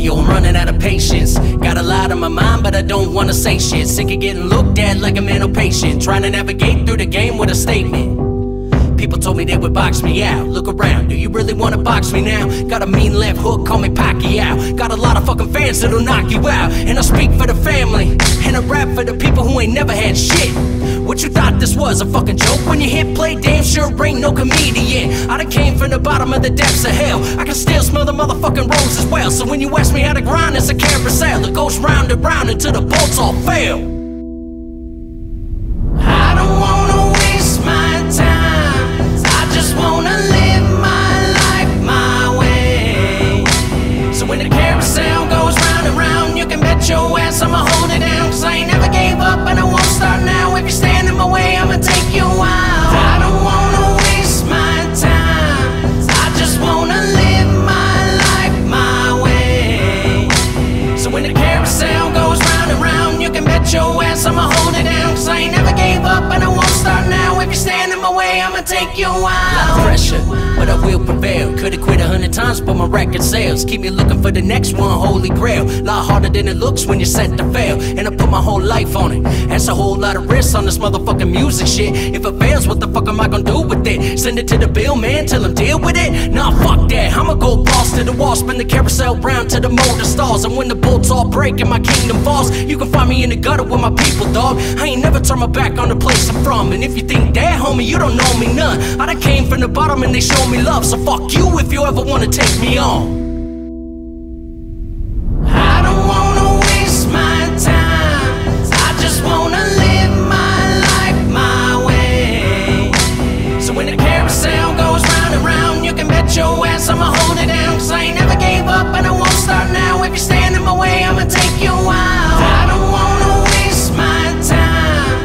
yo, I'm running out of patience. Got a lot on my mind, but I don't wanna say shit. Sick of getting looked at like a mental patient, trying to navigate through the game with a statement. People told me they would box me out. Look around, do you really wanna box me now? Got a mean left hook, call me Pacquiao. Got a lot of fucking fans that'll knock you out. And I speak for the family, and I rap for the people who ain't never had shit. What you thought this was, a fucking joke? When you hit play, damn sure ain't no comedian. I done came from the bottom of the depths of hell. I can still smell the motherfucking rose as well. So when you ask me how to grind, it's a carousel. It goes round and round until the bolts all fail. I'ma hold it down, cause I ain't never gave up and I won't start now. If you stand in my way, I'ma take you out. I don't wanna waste my time, I just wanna live my life my way. So when the carousel goes round and round, you can bet your ass I'ma hold it down, cause I ain't never gave up and I won't start now. If you stand in my way, I'ma take you out. A lot of pressure, but I will prevail. Could've quit 100 times, but my record sales keep me looking for the next one, holy grail. A lot harder than it looks when you're set to fail, and I put my whole life on it. That's a whole lot of risk on this motherfucking music shit. If it fails, what the fuck am I gonna do with it? Send it to the bill, man, tell him deal with it? Nah, fuck that, I'ma go boss to the wall. Spin the carousel round to the motor stalls, and when the bolts all break and my kingdom falls, you can find me in the gutter with my people, dog. I ain't never turn my back on the place I'm from, and if you think that, homie, you don't know me none. I done came from the bottom and they showed me love, so fuck you if you ever wanna take me on. I don't wanna waste my time, I just wanna live my life my way. So when the carousel goes round and round, you can bet your ass I'ma hold it down, cause I ain't never gave up and I won't start now. If you stand in my way, I'ma take you out. I don't wanna waste my time,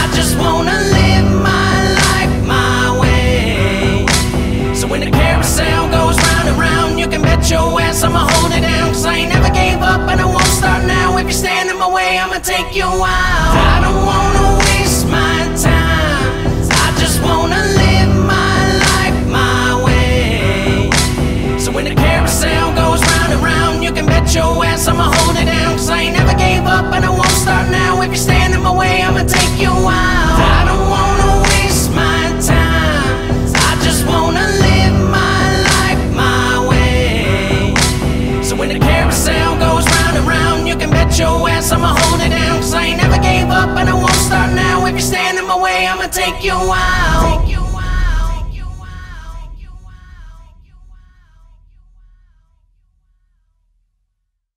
I just wanna live my life my way. So when the carousel goes around, you can bet your ass I'ma hold it down, cause I ain't never gave up and I won't start now. If you stand in my way, I'ma take you out. I don't wanna waste my time, I just wanna live my life my way. So when the carousel goes round and round, you can bet your ass I'ma hold it down, cause I ain't never gave up and I won't start now. If you stand in my way, I'ma take you out. I don't wanna waste my time, I just wanna live my your ass, I'ma hold it down, cause I ain't never gave up and I won't start now. If you stand in my way, I'ma take you out.